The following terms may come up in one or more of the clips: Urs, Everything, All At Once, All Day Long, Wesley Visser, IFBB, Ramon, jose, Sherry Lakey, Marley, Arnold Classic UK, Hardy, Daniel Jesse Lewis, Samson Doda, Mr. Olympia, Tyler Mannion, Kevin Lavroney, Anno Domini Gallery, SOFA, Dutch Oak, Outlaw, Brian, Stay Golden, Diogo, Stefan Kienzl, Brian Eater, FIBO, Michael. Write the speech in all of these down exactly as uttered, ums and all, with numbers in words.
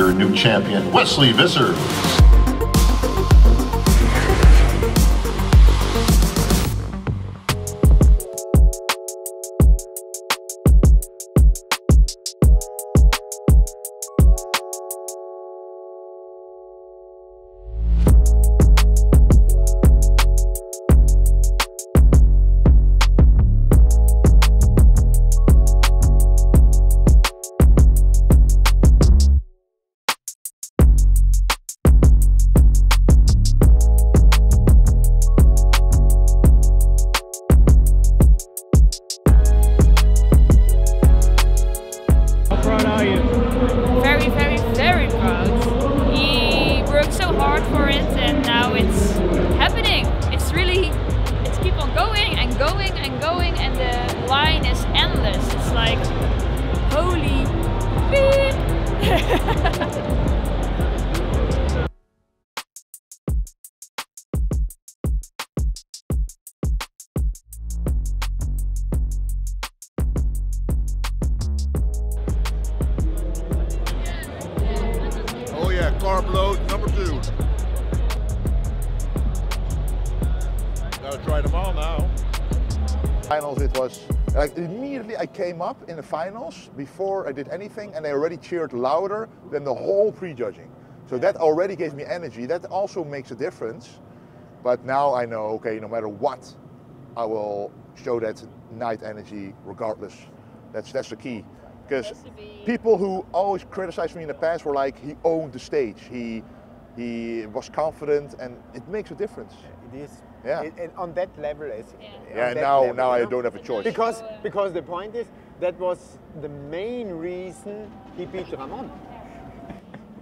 your new champion, Wesley Visser. Carb load number two. Gotta try them all now. Finals, it was like immediately I came up in the finals before I did anything, and they already cheered louder than the whole prejudging. So that already gave me energy. That also makes a difference. But now I know, okay, no matter what, I will show that night energy regardless. That's that's the key. Because people who always criticized me in the past were like, he owned the stage, he he was confident, and it makes a difference. It is. Yeah. It, and on that level, it's, yeah. yeah and now, level, now you know? I don't have a choice. Because because the point is, that was the main reason he beat Ramon.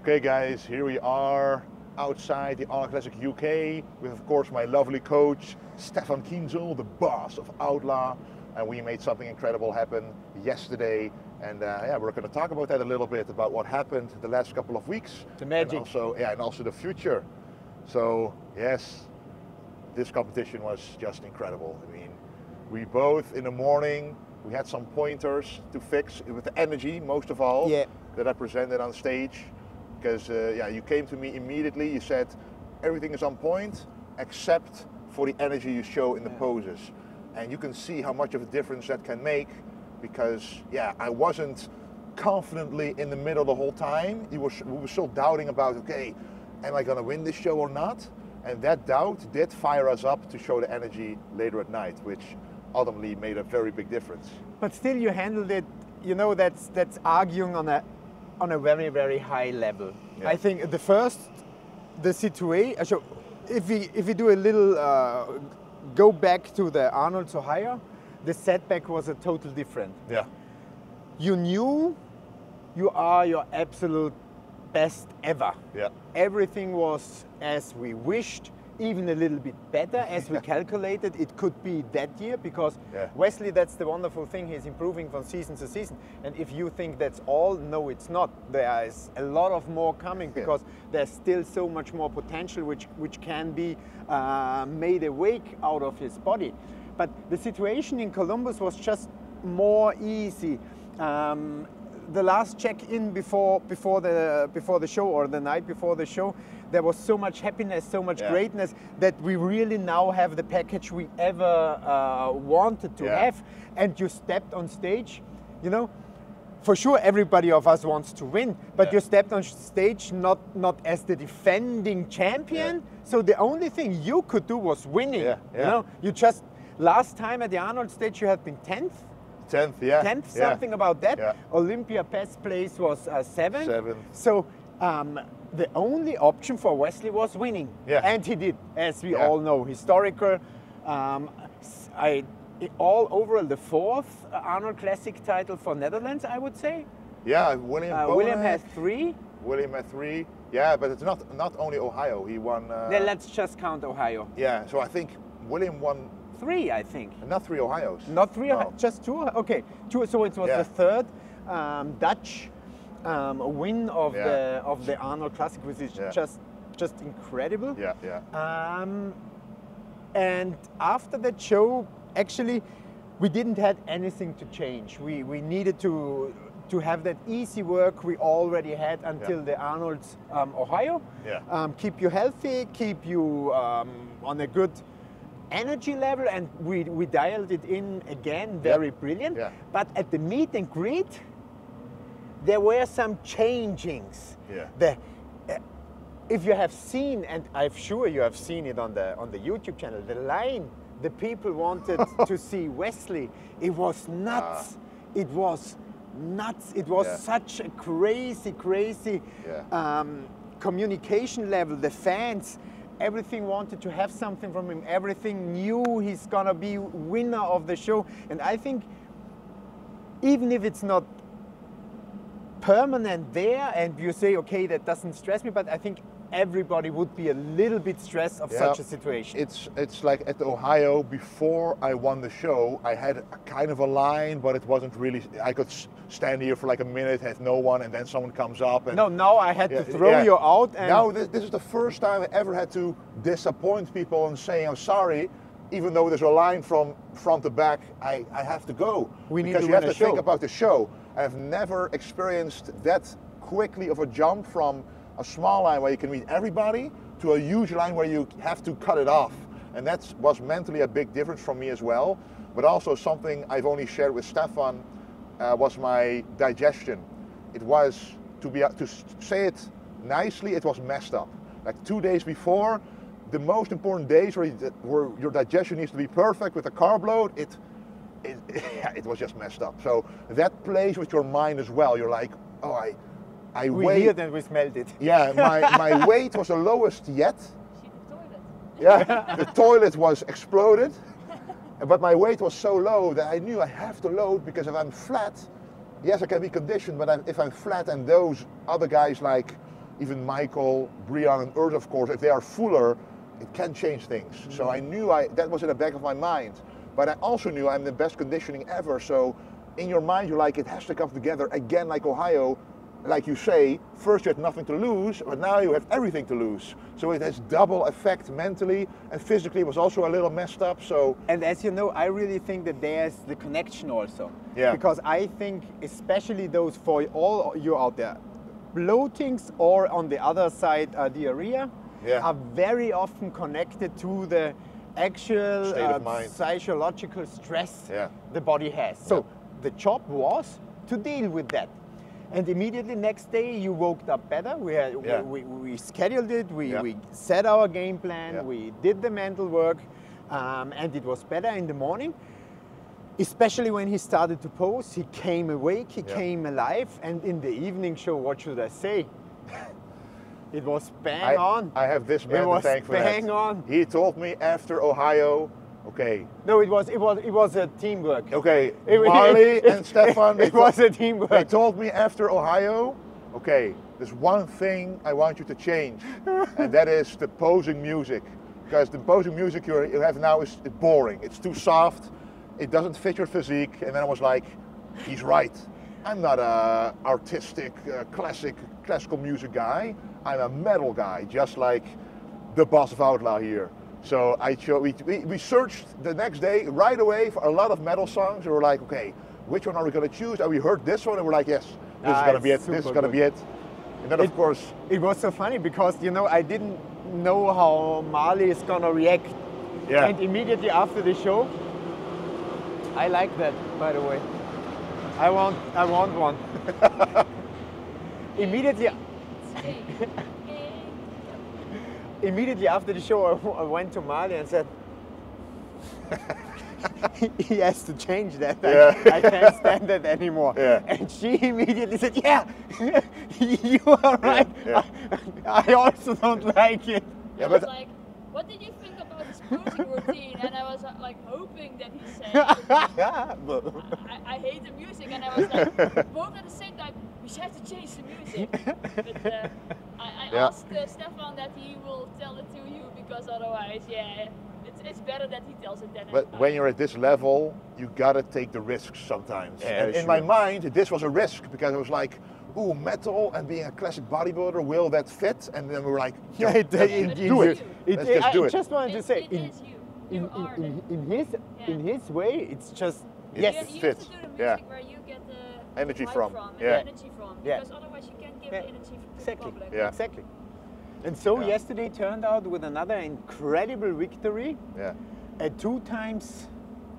Okay, guys, here we are outside the Arnold Classic U K with, of course, my lovely coach Stefan Kienzl, the boss of Outlaw, and we made something incredible happen yesterday. And uh, yeah, we're going to talk about that a little bit, about what happened the last couple of weeks. The magic. And also, yeah, and also the future. So, yes, this competition was just incredible. I mean, we both in the morning, we had some pointers to fix with the energy, most of all, yeah. that I presented on stage. Because, uh, yeah, you came to me immediately, you said, everything is on point, except for the energy you show in the yeah. poses. And you can see how much of a difference that can make. Because, yeah, I wasn't confidently in the middle the whole time. We were, we were still doubting about, okay, am I going to win this show or not? And that doubt did fire us up to show the energy later at night, which ultimately made a very big difference. But still you handled it, you know, that's, that's arguing on a, on a very, very high level. Yeah. I think the first, the situation, if we, if we do a little, uh, go back to the Arnold to higher, the setback was a total different. Yeah. You knew you are your absolute best ever. Yeah. Everything was as we wished, even a little bit better as we calculated it could be that year, because yeah. Wesley, that's the wonderful thing, he's improving from season to season. And if you think that's all, no, it's not. There is a lot of more coming, because yeah. there's still so much more potential which, which can be uh, made awake out of his body. But the situation in Columbus was just more easy. Um, the last check-in before before the before the show, or the night before the show, there was so much happiness, so much yeah. greatness, that we really now have the package we ever uh, wanted to yeah. have. And you stepped on stage, you know. For sure, everybody of us wants to win, but yeah. you stepped on stage not not as the defending champion. Yeah. So the only thing you could do was winning. Yeah. Yeah. You know, you just. Last time at the Arnold stage, you had been tenth? tenth, yeah. tenth, something yeah. about that. Yeah. Olympia best place was uh, seventh. seventh. So um, the only option for Wesley was winning. Yeah. And he did, as we yeah. all know. Historical, um, I, all overall the fourth Arnold Classic title for Netherlands, I would say. Yeah, William uh, William had three. William had three. Yeah, but it's not, not only Ohio. He won... Uh, then let's just count Ohio. Yeah, so I think William won... Three, I think. Not three Ohios. Not three, no. Just two. Okay, two. So it was yeah. the third um, Dutch um, win of yeah. the of the Arnold Classic, which is yeah. just just incredible. Yeah, yeah. Um, and after that show, actually, we didn't have anything to change. We we needed to to have that easy work we already had until yeah. the Arnold's um, Ohio. Yeah. Um, keep you healthy, keep you um, on a good energy level, and we, we dialed it in again, very yeah. brilliant. Yeah. But at the meet and greet, there were some changings. Yeah. The, uh, if you have seen, and I'm sure you have seen it on the, on the YouTube channel, the line the people wanted to see Wesley, it was nuts. Uh. It was nuts. It was yeah. such a crazy, crazy yeah. um, communication level. The fans, everything wanted to have something from him. Everything knew he's gonna be winner of the show. And I think even if it's not permanent there and you say, okay, that doesn't stress me, but I think everybody would be a little bit stressed of yeah. such a situation. It's it's like at Ohio, before I won the show, I had a kind of a line, but it wasn't really, I could stand here for like a minute, had no one, and then someone comes up. And no, now I had yeah, to throw yeah. you out. And now this, this is the first time I ever had to disappoint people and say, I'm sorry, even though there's a line from front to back, I, I have to go. We need because to you have to show. Think about the show. I've never experienced that quickly of a jump from a small line where you can meet everybody to a huge line where you have to cut it off. And that was mentally a big difference for me as well. But also something I've only shared with Stefan uh, was my digestion. It was, to be to say it nicely, it was messed up. Like two days before, the most important days where, you, where your digestion needs to be perfect with a carb load, it, it, it was just messed up. So that plays with your mind as well. You're like, oh, I, I we weighed, heard and we smelled it. Yeah, my, my weight was the lowest yet. She the toilet. Yeah, the toilet was exploded, but my weight was so low that I knew I have to load, because if I'm flat, yes, I can be conditioned, but I'm, if I'm flat and those other guys like even Michael, Brian, and Urs, of course, if they are fuller, it can change things. Mm-hmm. So I knew I that was in the back of my mind, but I also knew I'm the best conditioning ever. So in your mind, you're like, it has to come together again, like Ohio. Like you say, first you had nothing to lose, but now you have everything to lose. So it has double effect mentally, and physically it was also a little messed up, so... And as you know, I really think that there's the connection also. Yeah. Because I think, especially those for all you out there, bloatings or on the other side uh, diarrhea yeah. are very often connected to the actual uh, psychological stress yeah. the body has. So yeah. the job was to deal with that. And immediately next day you woke up better. We had, yeah. we, we, we scheduled it, we, yeah. we set our game plan, yeah. we did the mental work, um, and it was better in the morning. Especially when he started to pose, he came awake, he yeah. came alive, and in the evening show, what should I say? It was bang I, on. I have this man to thank for that. It was bang on. He told me after Ohio, okay. No, it was it was it was a teamwork. Okay, it, Marley it, and Stefan. It, it was a teamwork. They told me after Ohio, okay, there's one thing I want you to change, and that is the posing music, because the posing music you're, you have now is boring. It's too soft. It doesn't fit your physique. And then I was like, he's right. I'm not a artistic, uh, classic, classical music guy. I'm a metal guy, just like the boss of Outlaw here. So I chose, we, we, we searched the next day right away for a lot of metal songs. We were like, okay, which one are we going to choose? And we heard this one and we're like, yes, this ah, is going to be it, this is going to be it. And then it, of course... It was so funny because, you know, I didn't know how Marley is going to react. Yeah. And immediately after the show, I like that, by the way. I want, I want one. immediately... Immediately after the show, I went to Marley and said, he has to change that. Yeah. I, I can't stand that anymore. Yeah. And she immediately said, yeah, you are right. Yeah. I, I also don't like it. Yeah, I was but, like, what did you think about this posing routine? And I was like hoping that he said, I, I hate the music. And I was like, both at the same time, we should have to change the music. But, uh, I, I yeah. asked uh, Stefan that he will tell it to you, because otherwise, yeah, it's, it's better that he tells it than But anybody. When you're at this level, you gotta take the risks sometimes. Yeah, and in sure. my mind, this was a risk, because it was like, ooh, metal and being a classic bodybuilder, will that fit? And then we were like, yeah, it, yeah, it, do it. It, it, it. I, do I it. Just wanted it, to say, it in, is you. You in, are in, in his yeah. in his way, it's just, yes, it fits. Yeah. Where you get the energy from. from yeah. energy from. Yeah. Because otherwise you can't give yeah. energy from the exactly. public. Yeah. Exactly. And so yeah. yesterday turned out with another incredible victory. Yeah. At two times,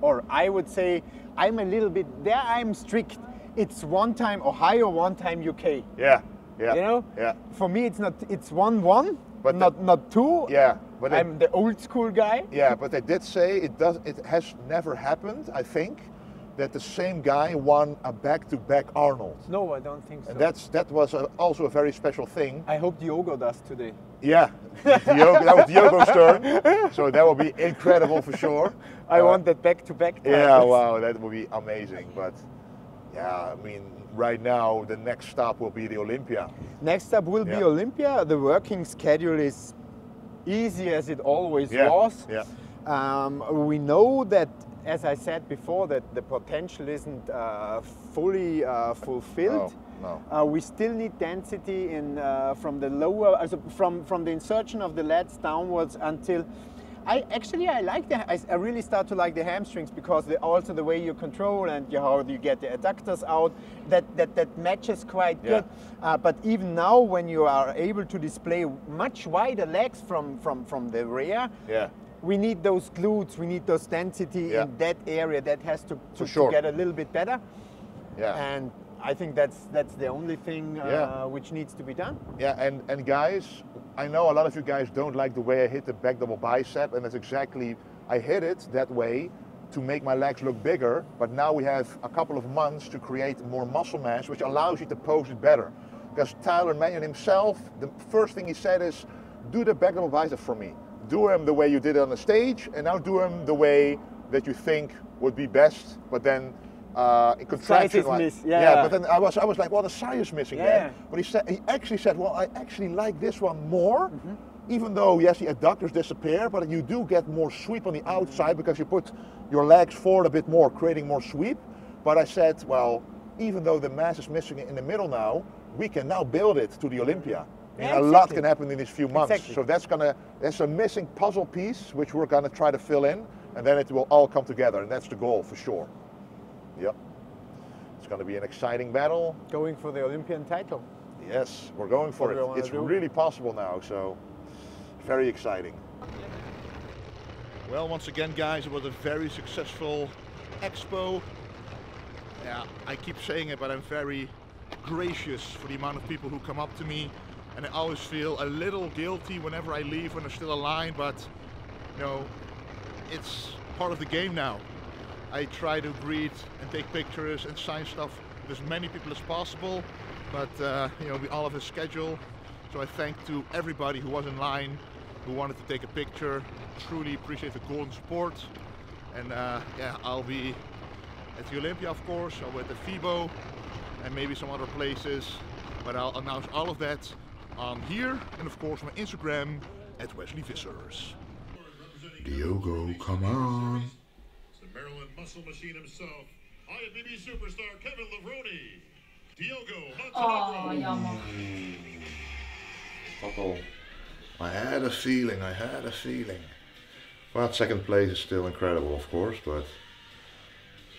or I would say, I'm a little bit, there I'm strict. It's one time Ohio, one time U K. Yeah. Yeah. You know? Yeah. For me, it's not, it's one one, but not the, not two. Yeah. But I'm it, the old school guy. Yeah, but they did say it does. It has never happened, I think, that the same guy won a back-to-back Arnold. No, I don't think so. And that's that was a, also a very special thing. I hope Diogo does today. Yeah, Diogo, that was Diogo's turn. So that will be incredible for sure. I uh, want that back-to-back. Yeah, wow, that will be amazing. But yeah, I mean. Right now, the next stop will be the Olympia. Next stop will yeah. be Olympia. The working schedule is easy as it always yeah. was. Yeah. Um, we know that, as I said before, that the potential isn't uh, fully uh, fulfilled. No, no. Uh, we still need density in uh, from the lower, uh, from from the insertion of the lats downwards until. I actually I like the I, I really start to like the hamstrings because they also the way you control and you, how you get the adductors out that that, that matches quite yeah. good. Uh, but even now when you are able to display much wider legs from from from the rear, yeah, we need those glutes, we need those density yeah. in that area that has to to, sure. to get a little bit better. Yeah, and I think that's that's the only thing uh, yeah. which needs to be done. Yeah, and and guys. I know a lot of you guys don't like the way I hit the back double bicep, and that's exactly, I hit it that way to make my legs look bigger, but now we have a couple of months to create more muscle mass, which allows you to pose it better. Because Tyler Mannion himself, the first thing he said is, do the back double bicep for me. Do them the way you did it on the stage, and now do them the way that you think would be best, but then Uh, in contraction, like, miss. Yeah. yeah. But then I was, I was like, well, the side is missing. Yeah. Then. But he said, he actually said, well, I actually like this one more, mm-hmm. even though yes, the adductors disappear, but you do get more sweep on the outside because you put your legs forward a bit more, creating more sweep. But I said, well, even though the mass is missing in the middle now, we can now build it to the Olympia. Yeah, and exactly. a lot can happen in these few months. Exactly. So that's gonna, that's a missing puzzle piece which we're gonna try to fill in, and then it will all come together, and that's the goal for sure. Yep. It's going to be an exciting battle. Going for the Olympian title. Yes, we're going for it. It's really possible now, so very exciting. Well, once again, guys, it was a very successful expo. Yeah, I keep saying it, but I'm very gracious for the amount of people who come up to me. And I always feel a little guilty whenever I leave when there's still a line, but, you know, it's part of the game now. I try to greet and take pictures and sign stuff with as many people as possible, but uh, you know, we all have a schedule. So I thank to everybody who was in line, who wanted to take a picture. Truly appreciate the golden support. And uh, yeah, I'll be at the Olympia, of course, or at the FIBO, and maybe some other places. But I'll announce all of that on here, and of course on Instagram at Wesley Vissers. Diogo, come on. Maryland muscle machine himself, I F B B superstar Kevin Lavroney, Diogo. Oh, mm. oh, I had a feeling, I had a feeling. Well, second place is still incredible, of course, but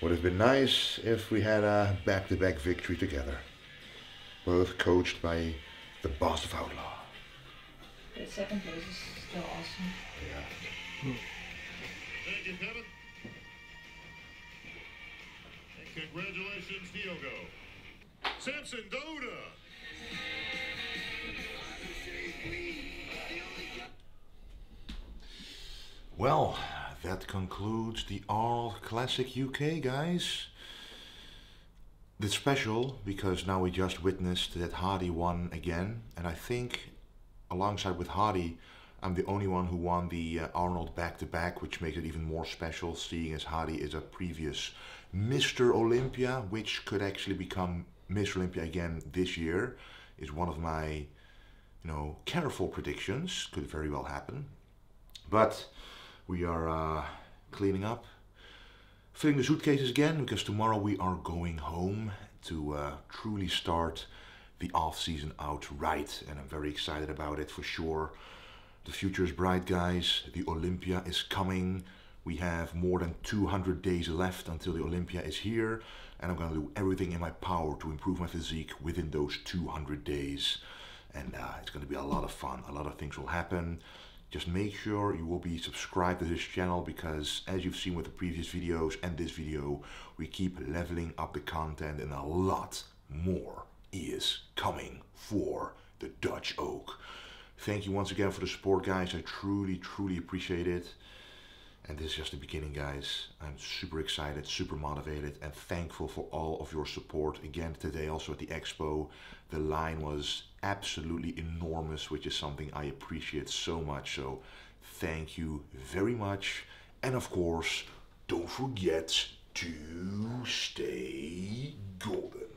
would have been nice if we had a back-to-back victory together. Both coached by the boss of Outlaw. But second place is still awesome. Yeah. Hmm. Thank you, Kevin. Congratulations, Diogo. Samson Doda. Well, that concludes the Arnold Classic U K, guys. It's special because now we just witnessed that Hardy won again, and I think alongside with Hardy, I'm the only one who won the uh, Arnold back-to-back, which makes it even more special, seeing as Hardy is a previous Mister Olympia, which could actually become Miss Olympia again this year, is one of my, you know, careful predictions. Could very well happen. But we are uh, cleaning up, filling the suitcases again, because tomorrow we are going home to uh, truly start the off-season out right. And I'm very excited about it for sure. The future is bright, guys. The Olympia is coming. We have more than two hundred days left until the Olympia is here, and I'm going to do everything in my power to improve my physique within those two hundred days. And uh, it's going to be a lot of fun. A lot of things will happen. Just make sure you will be subscribed to this channel, because as you've seen with the previous videos and this video, we keep leveling up the content, and a lot more is coming for the Dutch Oak. Thank you once again for the support, guys. I truly, truly appreciate it. And this is just the beginning, guys. I'm super excited, super motivated, and thankful for all of your support. Again, today also at the expo, the line was absolutely enormous, which is something I appreciate so much. So thank you very much. And of course, don't forget to stay golden.